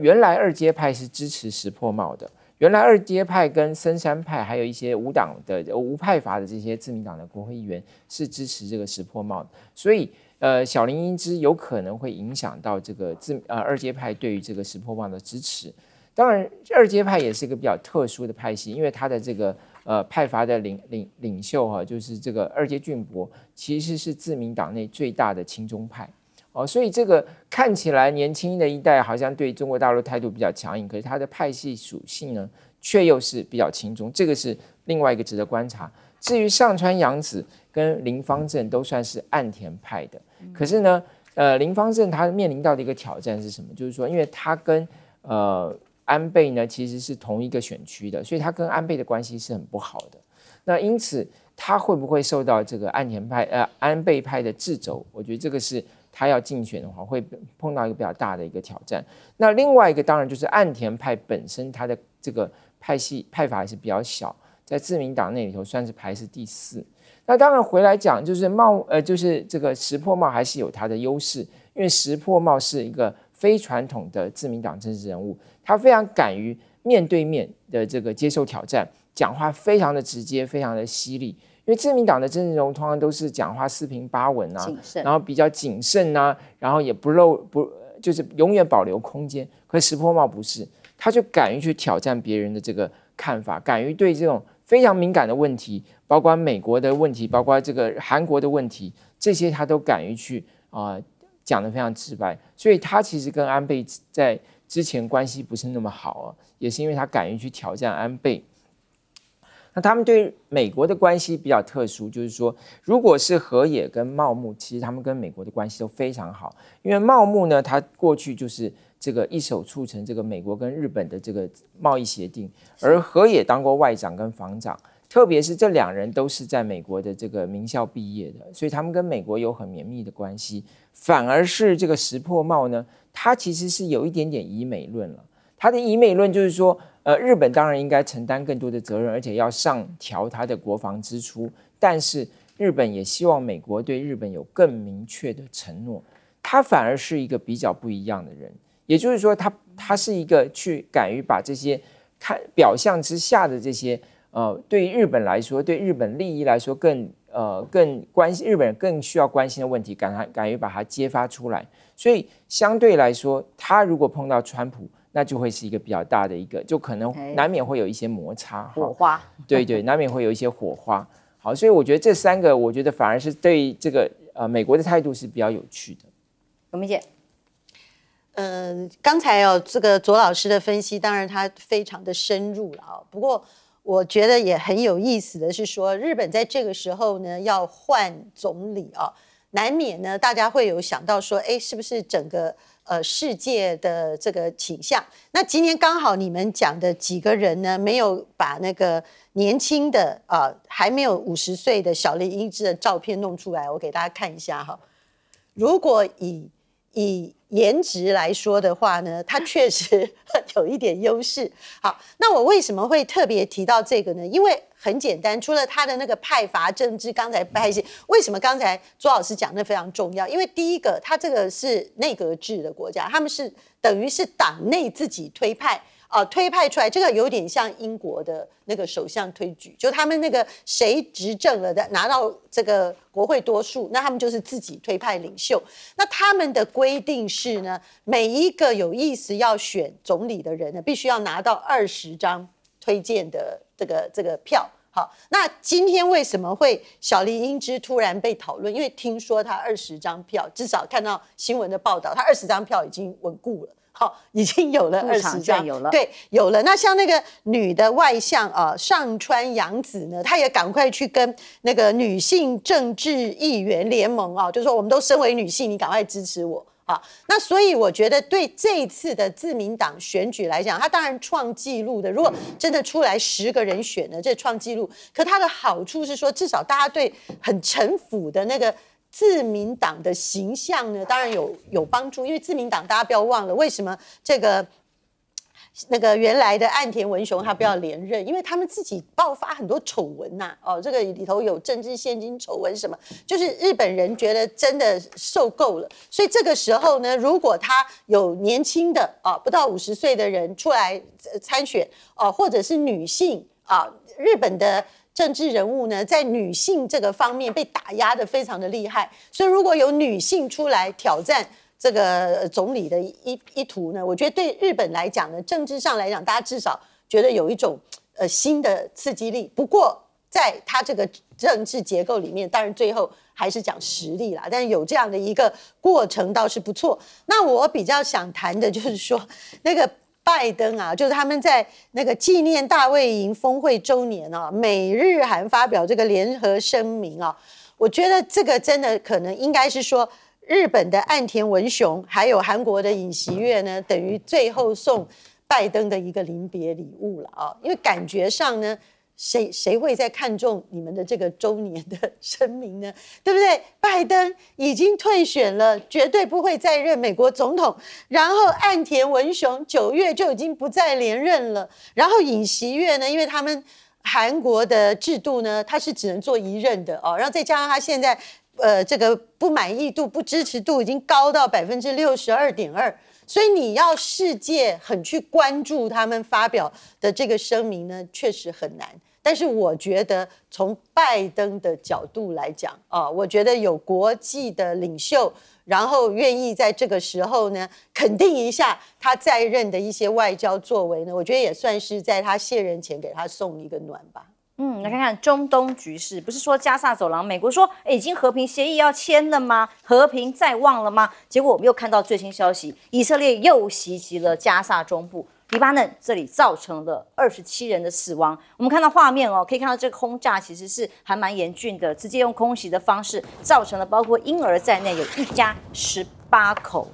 原来2阶派是支持石破茂的，原来2阶派跟森山派还有一些无派阀的这些自民党的国会议员是支持这个石破茂的，所以小林英之有可能会影响到这个2阶派对于这个石破茂的支持。当然，2阶派也是一个比较特殊的派系，因为它的这个派阀的领袖哈，就是这个二阶俊博，其实是自民党内最大的亲中派哦，所以这个看起来年轻的一代好像对中国大陆态度比较强硬，可是他的派系属性呢，却又是比较亲中，这个是另外一个值得观察。至于上川阳子跟林芳正都算是岸田派的，可是呢，林芳正他面临到的一个挑战是什么？就是说，因为他跟安倍呢其实是同一个选区的，所以他跟安倍的关系是很不好的。那因此他会不会受到这个安倍派的掣肘？我觉得这个是他要竞选的话会碰到一个比较大的一个挑战。那另外一个当然就是岸田派本身，他的这个派阀还是比较小，在自民党内里头算是排是第4。那当然回来讲就是这个石破茂还是有他的优势，因为石破茂是一个非传统的自民党政治人物，他非常敢于面对面的这个接受挑战，讲话非常的直接，非常的犀利。因为自民党的政治人物通常都是讲话4平8稳啊，然后比较谨慎啊，然后也就是永远保留空间。可石破茂不是，他就敢于去挑战别人的这个看法，敢于对这种非常敏感的问题，包括美国的问题，包括这个韩国的问题，这些他都敢于去讲得非常直白。所以他其实跟安倍在之前关系不是那么好啊，也是因为他敢于去挑战安倍。那他们对美国的关系比较特殊，就是说，如果是河野跟茂木，其实他们跟美国的关系都非常好，因为茂木呢，他过去就是这个一手促成这个美国跟日本的这个贸易协定，而河野当过外长跟防长，特别是这两人都是在美国的这个名校毕业的，所以他们跟美国有很绵密的关系。反而是这个石破茂呢，他其实是有一点点以美论了，他的以美论就是说。日本当然应该承担更多的责任，而且要上调它的国防支出。但是日本也希望美国对日本有更明确的承诺。他反而是一个比较不一样的人，也就是说他是一个去敢于把这些看表象之下的这些对日本来说，对日本利益来说更关心日本人更需要关心的问题，敢于把它揭发出来。所以相对来说，他如果碰到川普，那就会是一个比较大的一个，就可能难免会有一些摩擦，火花，对对，难免会有一些火花。好，所以我觉得这三个，我觉得反而是对这个美国的态度是比较有趣的。永明姐，刚才这个左老师的分析，当然他非常的深入了不过我觉得也很有意思的是说，日本在这个时候呢要换总理难免呢大家会有想到说，哎，是不是整个。世界的这个倾向，那今天刚好你们讲的几个人呢，没有把那个年轻的还没有50岁的小林英姿的照片弄出来，我给大家看一下哈。如果以颜值来说的话呢，他确实有一点优势。好，那我为什么会特别提到这个呢？因为很简单，除了他的那个派阀政治，刚才派系为什么刚才朱老师讲的非常重要？因为第一个，他这个是内阁制的国家，他们是等于是党内自己推派推派出来，这个有点像英国的那个首相推举，就他们那个谁执政了的拿到这个国会多数，那他们就是自己推派领袖。那他们的规定是呢，每一个有意思要选总理的人呢，必须要拿到20张推荐的这个票。好，那今天为什么会小林英姿突然被讨论？因为听说他20张票，至少看到新闻的报道，他20张票已经稳固了。好，已经有了20张，有了，对，有了。那像那个女的外相上川洋子呢，她也赶快去跟那个女性政治议员联盟就说我们都身为女性，你赶快支持我啊。那所以我觉得对这一次的自民党选举来讲，他当然创纪录的，如果真的出来10个人选呢，这创纪录。可他的好处是说，至少大家对很城府的那个。自民党的形象呢，当然有帮助，因为自民党大家不要忘了，为什么这个原来的岸田文雄他不要连任，因为他们自己爆发很多丑闻呐这个里头有政治现金丑闻什么，就是日本人觉得真的受够了，所以这个时候呢，如果他有年轻的不到50岁的人出来参选或者是女性日本的。政治人物呢，在女性这个方面被打压的非常的厉害，所以如果有女性出来挑战这个总理的一途呢，我觉得对日本来讲呢，政治上来讲，大家至少觉得有一种新的刺激力。不过在他这个政治结构里面，当然最后还是讲实力啦，但是有这样的一个过程倒是不错。那我比较想谈的就是说那个。拜登就是他们在那个纪念大卫营峰会周年美日韩发表这个联合声明我觉得这个真的可能应该是说，日本的岸田文雄还有韩国的尹锡悦呢，等于最后送拜登的一个临别礼物了因为感觉上呢。谁会再看重你们的这个周年的声明呢？对不对？拜登已经退选了，绝对不会再任美国总统。然后岸田文雄9月就已经不再连任了。然后尹锡悦呢，因为他们韩国的制度呢，他是只能做一任的然后再加上他现在这个不满意度、不支持度已经高到62.2%。所以你要世界很去关注他们发表的这个声明呢，确实很难。但是我觉得从拜登的角度来讲我觉得有国际的领袖，然后愿意在这个时候呢肯定一下他在任的一些外交作为呢，我觉得也算是在他卸任前给他送一个暖吧。来看看中东局势，不是说加萨走廊，美国说已经和平协议要签了吗？和平在望了吗？结果我们又看到最新消息，以色列又袭击了加萨中部。 黎巴嫩这里造成了27人的死亡。我们看到画面哦，可以看到这个轰炸其实是还蛮严峻的，直接用空袭的方式造成了包括婴儿在内有一家18口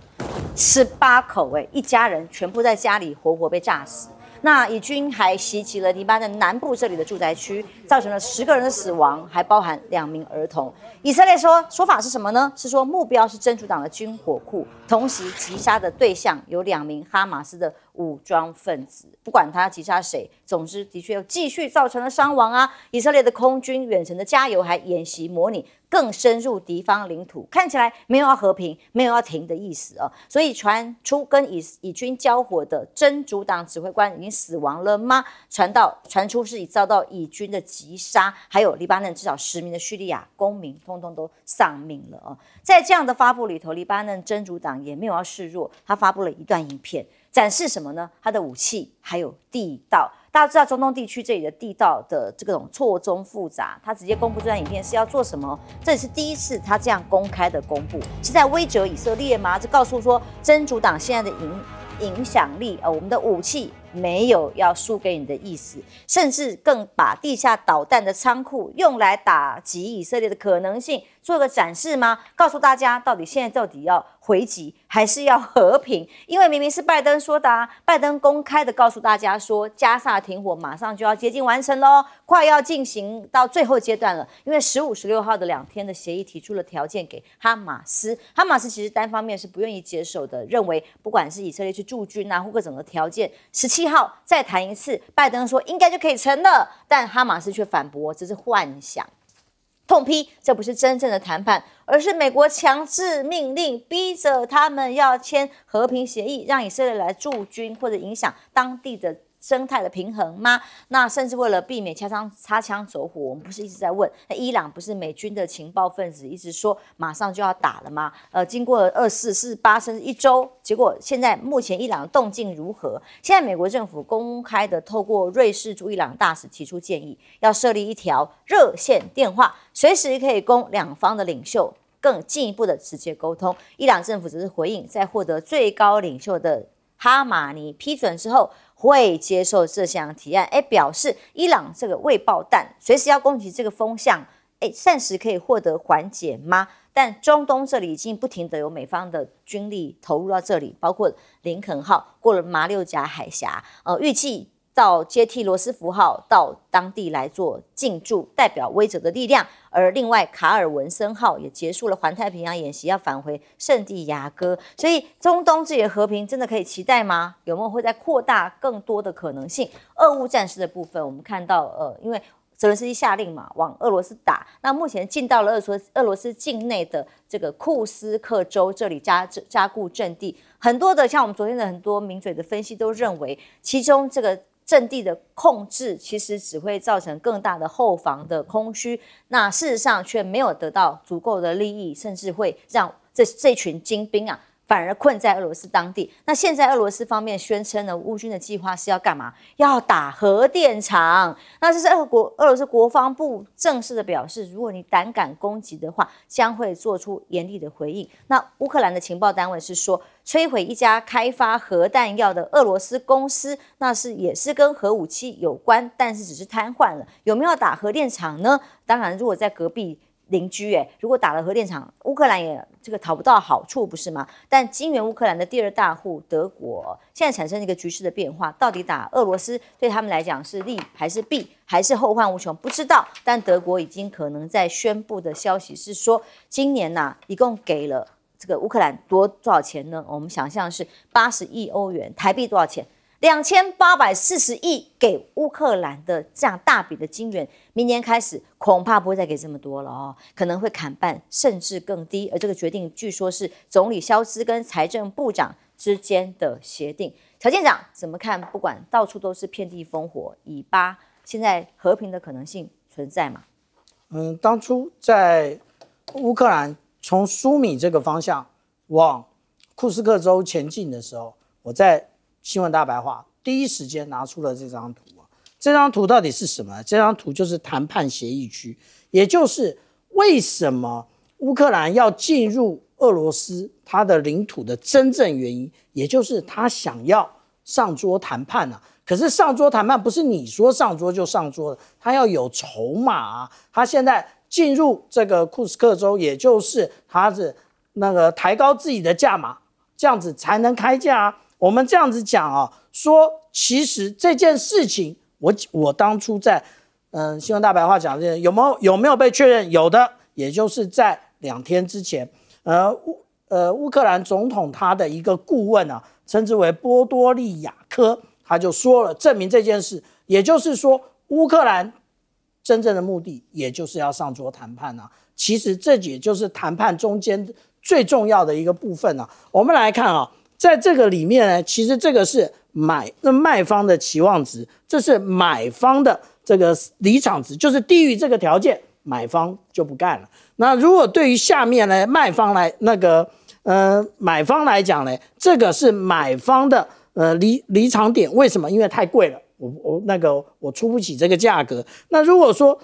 ，18口一家人全部在家里活活被炸死。那以军还袭击了黎巴嫩南部这里的住宅区，造成了10个人的死亡，还包含2名儿童。以色列说法是什么呢？是说目标是真主党的军火库，同时击杀的对象有2名哈马斯的 武装分子，不管他击杀谁，总之的确又继续造成了伤亡啊！以色列的空军远程的加油，还演习模拟更深入敌方领土，看起来没有要和平，没有要停的意思啊！所以传出跟以军交火的真主党指挥官已经死亡了吗？传出是遭到以军的击杀，还有黎巴嫩至少10名的叙利亚公民通通都丧命了啊！在这样的发布里头，黎巴嫩真主党也没有要示弱，他发布了一段影片。 展示什么呢？它的武器还有地道。大家知道中东地区这里的地道的这种错综复杂，他直接公布这段影片是要做什么？这也是第一次他这样公开的公布，是在威胁以色列吗？这告诉说真主党现在的影响力啊，我们的武器没有要输给你的意思，甚至更把地下导弹的仓库用来打击以色列的可能性做个展示吗？告诉大家到底现在到底要 回击还是要和平，因为明明是拜登说的啊，拜登公开的告诉大家说，加萨停火马上就要接近完成咯，快要进行到最后阶段了。因为15、16号的2天的协议提出了条件给哈马斯，哈马斯其实单方面是不愿意接受的，认为不管是以色列去驻军啊，或各种的条件，17号再谈一次，拜登说应该就可以成了，但哈马斯却反驳这是幻想，痛批这不是真正的谈判， 而是美国强制命令，逼着他们要签和平协议，让以色列来驻军或者影响当地的生态的平衡吗？那甚至为了避免擦枪走火，我们不是一直在问，伊朗不是美军的情报分子一直说马上就要打了吗？经过24、48甚至1周，结果现在目前伊朗的动静如何？现在美国政府公开的透过瑞士驻伊朗大使提出建议，要设立一条热线电话，随时可以供两方的领袖 更进一步的直接沟通，伊朗政府只是回应，在获得最高领袖的哈马尼批准之后，会接受这项提案。表示伊朗这个未爆弹随时要攻击这个风向，暂时可以获得缓解吗？但中东这里已经不停的有美方的军力投入到这里，包括林肯号过了马六甲海峡，预计 到接替罗斯福号到当地来做进驻，代表威慑的力量。而另外，卡尔文森号也结束了环太平洋演习，要返回圣地亚哥。所以，中东这里的和平真的可以期待吗？有没有会再扩大更多的可能性？俄乌战事的部分，我们看到，因为 泽连斯基下令嘛，往俄罗斯打。那目前进到了俄罗斯境内的这个库斯克州，这里加固阵地。很多的像我们昨天的很多名嘴的分析都认为，其中这个阵地的控制其实只会造成更大的后防的空虚。那事实上却没有得到足够的利益，甚至会让这群精兵啊 反而困在俄罗斯当地。那现在俄罗斯方面宣称呢，乌军的计划是要干嘛？要打核电厂。那这是俄罗斯国防部正式的表示，如果你胆敢攻击的话，将会做出严厉的回应。那乌克兰的情报单位是说， 摧毁一家开发核弹药的俄罗斯公司，那也是跟核武器有关，但是只是瘫痪了。有没有打核电厂呢？当然，如果在隔壁 邻居如果打了核电厂，乌克兰也这个讨不到好处，不是吗？但金援乌克兰的第2大户德国，现在产生一个局势的变化，到底打俄罗斯对他们来讲是利还是弊，还是后患无穷，不知道。但德国已经可能在宣布的消息是说，今年呐，一共给了这个乌克兰多少钱呢？我们想象是80亿欧元，台币多少钱？ 2840亿给乌克兰的这样大笔的金援，明年开始恐怕不会再给这么多了哦，可能会砍半甚至更低。而这个决定据说是总理肖兹跟财政部长之间的协定。乔舰长怎么看？不管到处都是遍地烽火，以巴现在和平的可能性存在吗？当初在乌克兰从苏米这个方向往库斯克州前进的时候，我在 新闻大白话第一时间拿出了这张图啊，这张图到底是什么？这张图就是谈判协议区，也就是为什么乌克兰要进入俄罗斯它的领土的真正原因，也就是他想要上桌谈判啊。可是上桌谈判不是你说上桌就上桌的，他要有筹码啊。他现在进入这个库斯克州，也就是他是那个抬高自己的价码，这样子才能开价啊。我们这样子讲啊，说其实这件事情，我当初在新闻大白话讲这件有没有被确认？有的，也就是在2天之前，乌克兰总统他的一个顾问啊，称之为波多利亚科，他就说了证明这件事，也就是说乌克兰真正的目的也就是要上桌谈判啊。其实这也就是谈判中间最重要的一个部分啊。我们来看啊，在这个里面呢，其实这个是卖方的期望值，这是买方的这个离场值，就是低于这个条件，买方就不干了。那如果对于下面呢，买方来讲呢，这个是买方的离场点，为什么？因为太贵了，我出不起这个价格。那如果说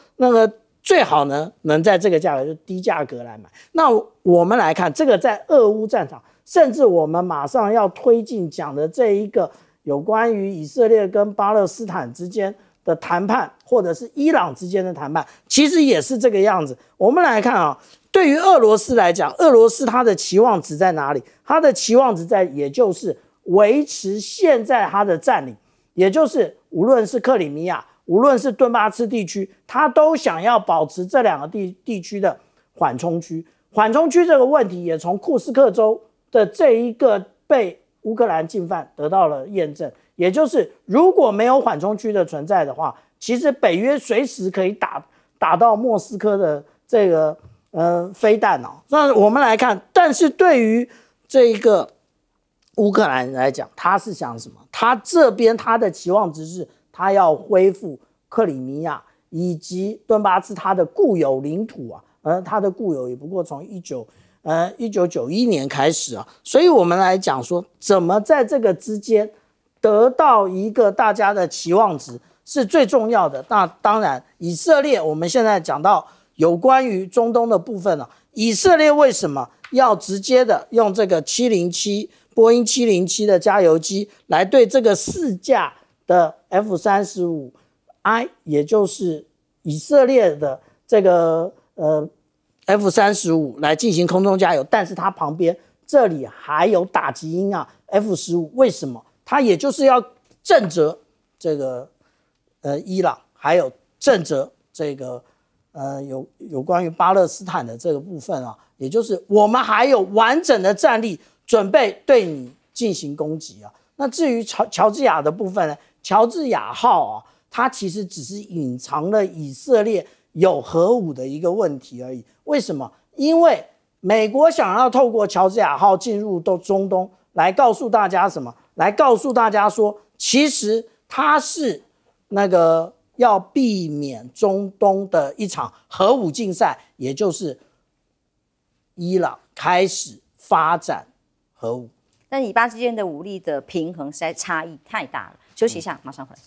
最好呢能在这个价格就低价格来买。那我们来看这个在俄乌战场，甚至我们马上要推进讲的这一个有关于以色列跟巴勒斯坦之间的谈判，或者是伊朗之间的谈判，其实也是这个样子。我们来看啊，对于俄罗斯来讲，俄罗斯它的期望值在哪里？它的期望值在，也就是维持现在它的占领，也就是无论是克里米亚，无论是顿巴斯地区，它都想要保持这两个地区的缓冲区。缓冲区这个问题也从库斯克州的这一个被乌克兰进犯得到了验证，也就是如果没有缓冲区的存在的话，其实北约随时可以打到莫斯科的这个飞弹哦。那我们来看，但是对于这个乌克兰来讲，他是想什么？他这边他的期望值是，他要恢复克里米亚以及顿巴斯他的固有领土啊，而他的固有也不过从1991年开始啊，所以我们来讲说，怎么在这个之间得到一个大家的期望值是最重要的。那当然，以色列我们现在讲到有关于中东的部分啊，以色列为什么要直接的用这个707波音707的加油机来对这个4架的 F-35I， 也就是以色列的这个F-35 来进行空中加油，但是它旁边这里还有打击音啊 F-15， 为什么？它也就是要震慑这个伊朗，还有震慑这个有关于巴勒斯坦的这个部分啊，也就是我们还有完整的战力准备对你进行攻击啊。那至于乔治亚的部分呢，乔治亚号啊，它其实只是隐藏了以色列有核武的一个问题而已。为什么？因为美国想要透过乔治亚号进入中东，来告诉大家什么？来告诉大家说，其实它是要避免中东的一场核武竞赛，也就是伊朗开始发展核武。但以巴之间的武力的平衡实在差异太大了。休息一下，马上回来。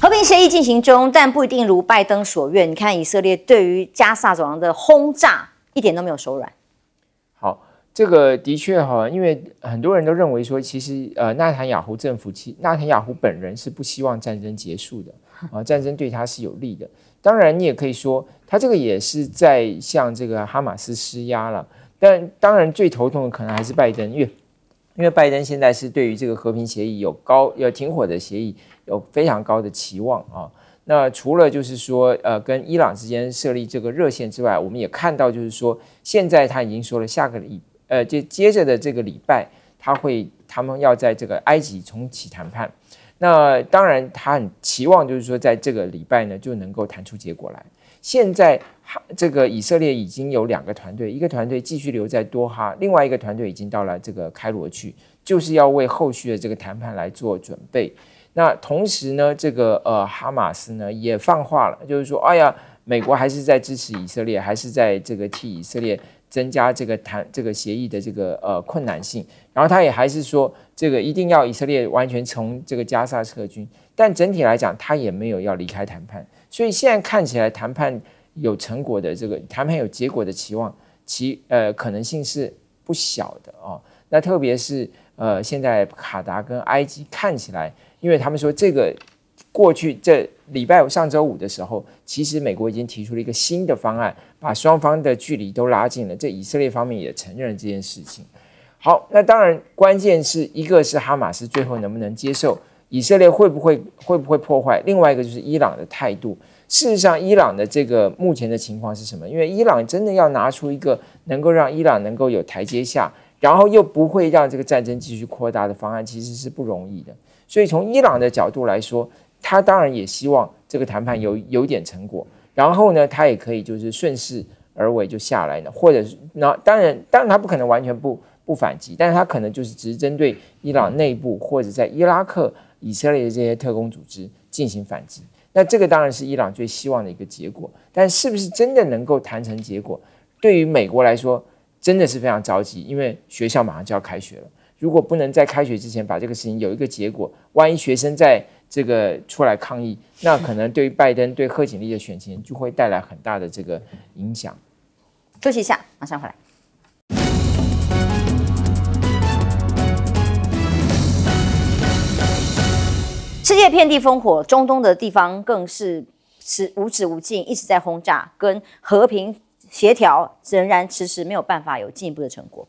和平协议进行中，但不一定如拜登所愿。你看，以色列对于加萨走廊的轰炸一点都没有手软。好，这个的确哈，因为很多人都认为说，其实纳坦雅胡政府，纳坦雅胡本人是不希望战争结束的啊，战争对他是有利的。当然，你也可以说，他这个也是在向这个哈马斯施压了。但当然，最头痛的可能还是拜登，因为拜登现在是对于这个和平协议有停火的协议有非常高的期望啊。那除了就是说跟伊朗之间设立这个热线之外，我们也看到就是说，现在他已经说了下个接着的这个礼拜，他们要在这个埃及重启谈判。那当然他很期望就是说在这个礼拜呢就能够谈出结果来。现在这个以色列已经有两个团队，一个团队继续留在多哈，另外一个团队已经到了这个开罗去，就是要为后续的这个谈判来做准备。那同时呢，这个哈马斯呢也放话了，就是说，哎呀，美国还是在支持以色列，还是在这个替以色列增加这个协议的这个困难性。然后他也还是说，这个一定要以色列完全从这个加沙撤军，但整体来讲，他也没有要离开谈判。所以现在看起来，谈判有成果的这个谈判有结果的期望，可能性是不小的哦。那特别是现在卡达跟埃及看起来，因为他们说这个。 过去这上周五的时候，其实美国已经提出了一个新的方案，把双方的距离都拉近了。这以色列方面也承认了这件事情。好，那当然关键是一个是哈马斯最后能不能接受，以色列会不会破坏，另外一个就是伊朗的态度。事实上，伊朗的这个目前的情况是什么？因为伊朗真的要拿出一个能够让伊朗能够有台阶下，然后又不会让这个战争继续扩大的方案，其实是不容易的。所以从伊朗的角度来说， 他当然也希望这个谈判有点成果，然后呢，他也可以就是顺势而为就下来呢，或者是那当然他不可能完全不反击，但是他可能就是只针对伊朗内部或者在伊拉克、以色列的这些特工组织进行反击。那这个当然是伊朗最希望的一个结果，但是不是真的能够谈成结果，对于美国来说真的是非常着急，因为学校马上就要开学了，如果不能在开学之前把这个事情有一个结果，万一学生在 这个出来抗议，那可能对于拜登、对贺锦丽的选情就会带来很大的这个影响。休息一下，马上回来。世界遍地烽火，中东的地方更是无止无尽，一直在轰炸，跟和平协调仍然迟迟没有办法有进一步的成果。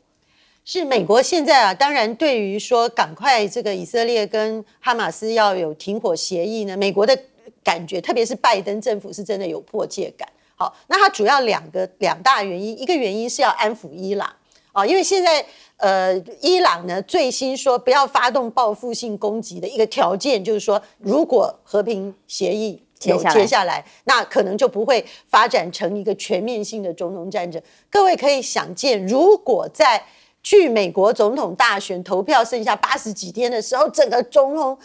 是美国现在啊，当然对于说赶快这个以色列跟哈马斯要有停火协议呢，美国的感觉，特别是拜登政府是真的有迫切感。好，那它主要两大原因，一个原因是要安抚伊朗啊，因为现在伊朗呢最新说不要发动报复性攻击的一个条件就是说，如果和平协议 接下来，那可能就不会发展成一个全面性的中东战争。各位可以想见，如果在 去美国总统大选投票剩下80几天的时候，整个中东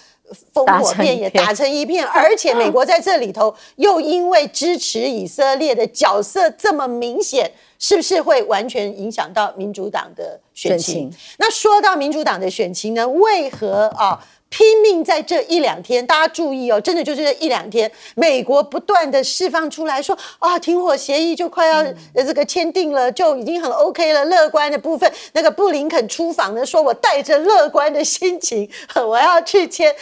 烽火片也打成一片，而且美国在这里头又因为支持以色列的角色这么明显，是不是会完全影响到民主党的选情？那说到民主党的选情呢，为何啊？ 拼命在这一两天，大家注意哦，真的就是这一两天，美国不断的释放出来说啊，停火协议就快要这个签订了，就已经很 OK 了。乐观的部分，那个布林肯出访呢，说我带着乐观的心情，我要去签